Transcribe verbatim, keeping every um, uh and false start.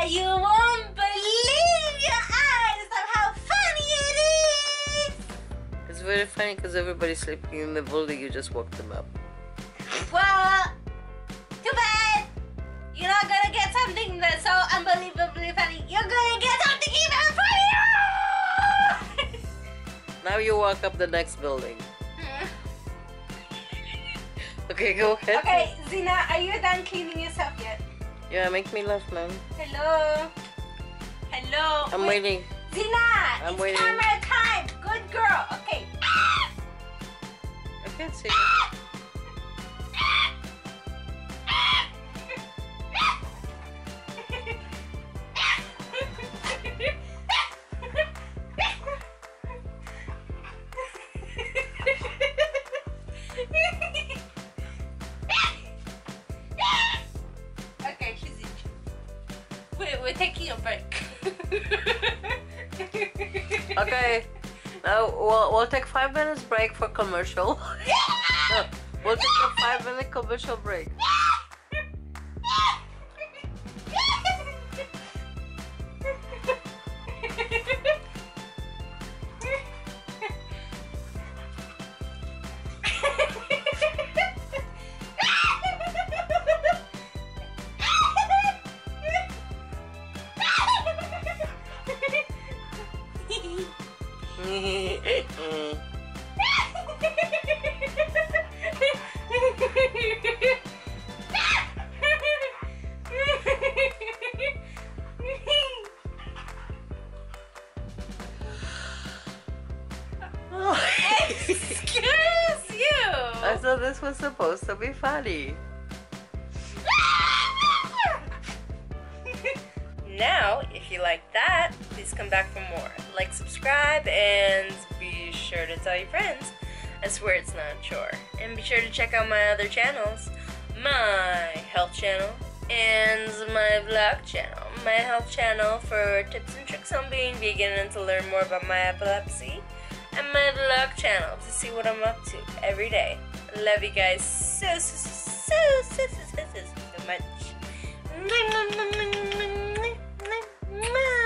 Yeah, you won't believe your eyes of how funny it is! It's very funny because everybody's sleeping in the building, you just woke them up. Well, too bad! You're not gonna get something that's so unbelievably funny. You're gonna get something even funnier! Now you walk up the next building. Okay, go ahead. Okay, Zina, are you done cleaning yourself yet? Yeah, make me laugh, man. Hello. Hello. I'm Wait. waiting. Zina, I'm it's waiting. Camera time. Good girl. Okay. I can't see. We're taking a break. Okay, now we'll, we'll take five minutes break for commercial. No, we'll take a five minute commercial break. Excuse you! I thought this was supposed to be funny. Now, if you like that, please come back for more. Like, subscribe, and be sure to tell your friends. I swear it's not a chore. And be sure to check out my other channels. My health channel and my vlog channel. My health channel for tips and tricks on being vegan and to learn more about my epilepsy. And my vlog channel to see what I'm up to every day. I love you guys so, so, so, so, so, so, so, so much.